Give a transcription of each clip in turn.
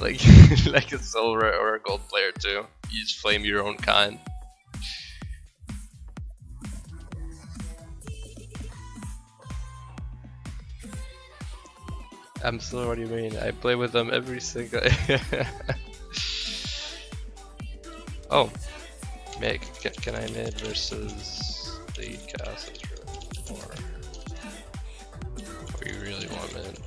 like like a silver or a gold player too. You just flame your own kind. I'm still, what do you mean? I play with them every single Oh, make, can I mid versus the castle? Or you really want mid?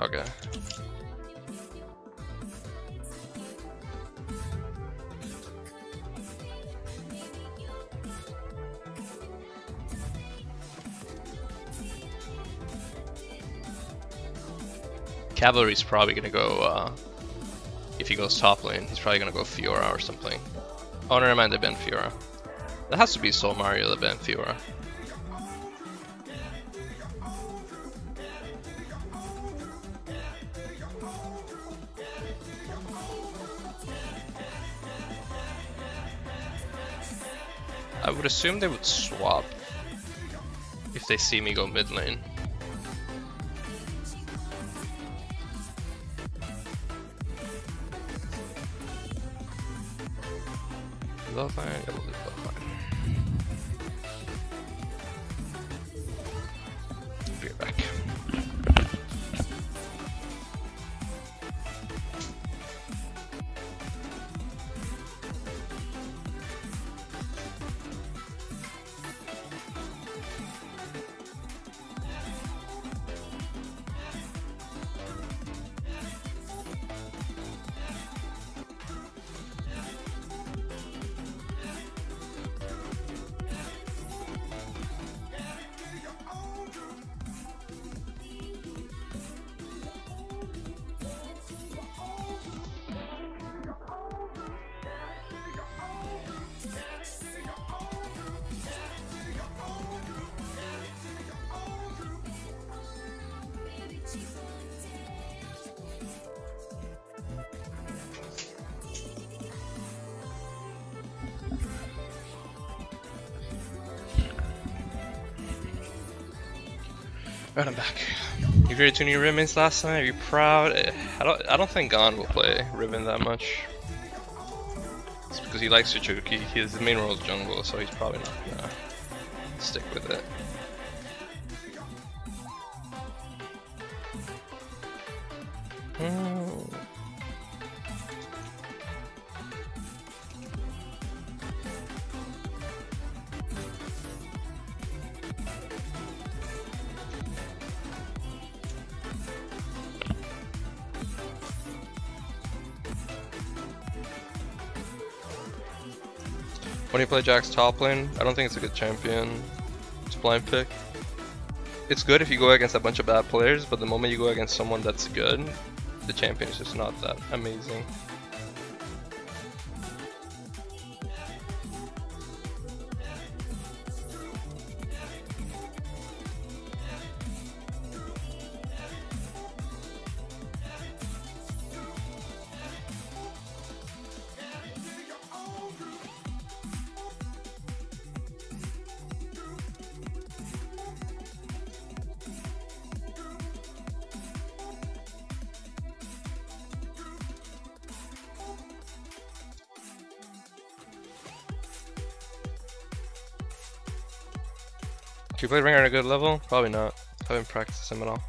Okay. Cavalry's probably gonna go, if he goes top lane, he's probably gonna go Fiora or something. Oh, never mind, they banned Fiora. That has to be Soul Mario that banned Fiora. I would assume they would swap if they see me go mid lane. Fine, I will do fine. Be right back. Right, I'm back. You created 2 new Ribbons last night. Are you proud? I don't think Gon will play Ribbon that much. It's because he likes Suzuki. He has the main role of jungle, so he's probably not gonna stick with it. When you play Jax top lane, I don't think it's a good champion. It's a blind pick. It's good if you go against a bunch of bad players, but the moment you go against someone that's good, the champion is just not that amazing. Do you play Ringer at a good level? Probably not. I haven't practiced him at all.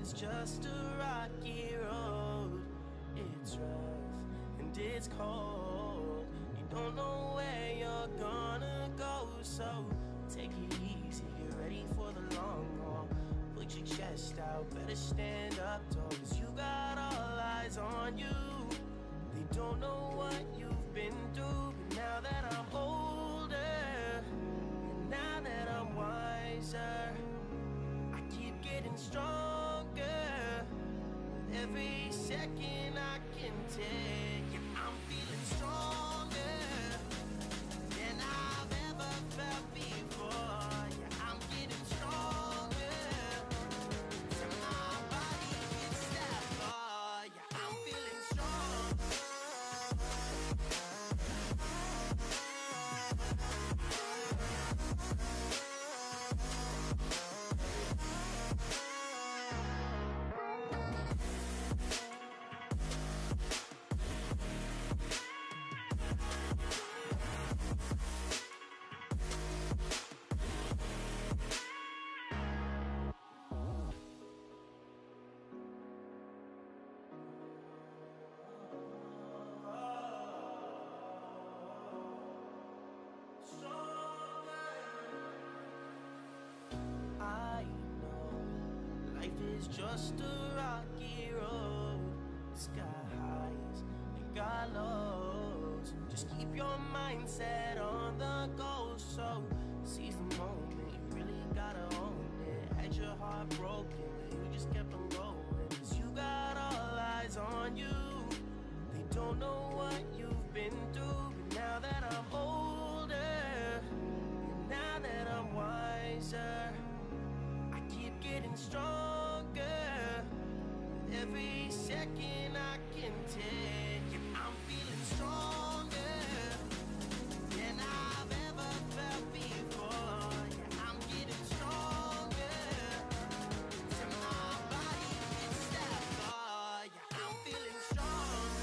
It's just a rocky road. It's rough and it's cold. You don't know where you're gonna go, so take it easy. You're ready for the long haul. Put your chest out, better stand up tall, 'cause you got all eyes on you. They don't know what you've been through. But now that I'm older, and now that I'm wiser, I keep getting stronger. Every second I can take, yeah, I'm feeling stronger than I've ever felt before. Yeah, I'm getting stronger till my body hits that bar. Yeah, I'm feeling just a rocky road. Sky highs and got lows. Just keep your mindset on the goal. So seize the moment, you really gotta own it. Had your heart broken, you just kept on going, 'cause you got all eyes on you. They don't know what you've been through. But now that I'm older, and now that I'm wiser, I keep getting stronger. Every second I can take, yeah, I'm feeling stronger than I've ever felt before. Yeah, I'm getting stronger till my body hits that bar. Yeah, I'm feeling stronger.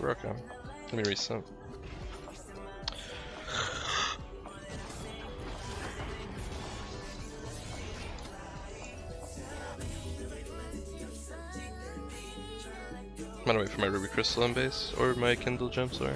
can't rook him. Let me reset. I'm gonna wait for my Ruby Crystal in base, or my Kindle Gem, sorry.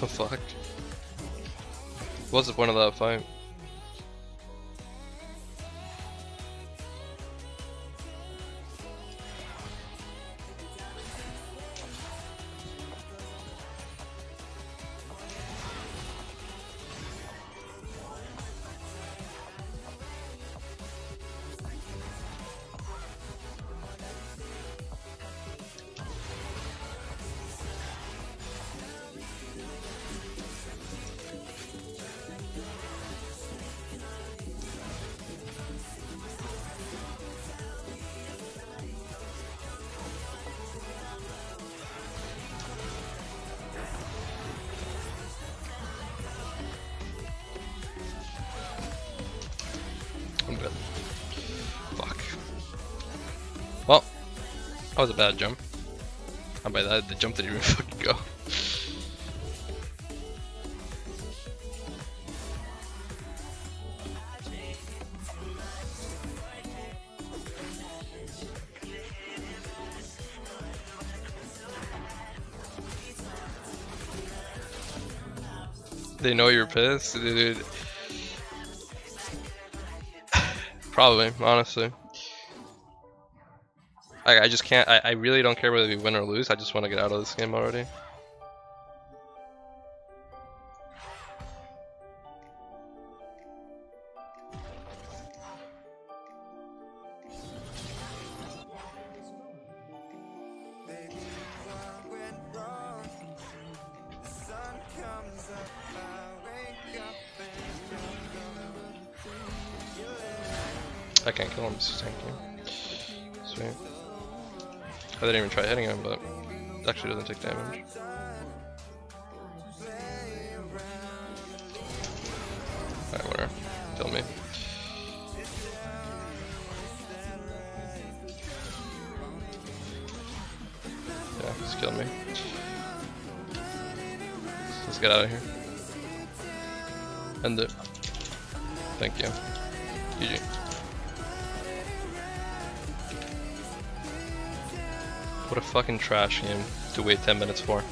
The fuck? What's the point of that fight? Fuck. Well, that was a bad jump. And by that, the jump didn't even fucking go. They know you're pissed, dude. Probably, honestly. I just can't, I really don't care whether we win or lose, I just want to get out of this game already. I can't kill him, so thank you. Sweet. I didn't even try hitting him, but it actually doesn't take damage. Alright, whatever. Kill me. Yeah, just kill me. Let's get out of here. End it. Thank you. GG. What a fucking trash game to wait 10 minutes for.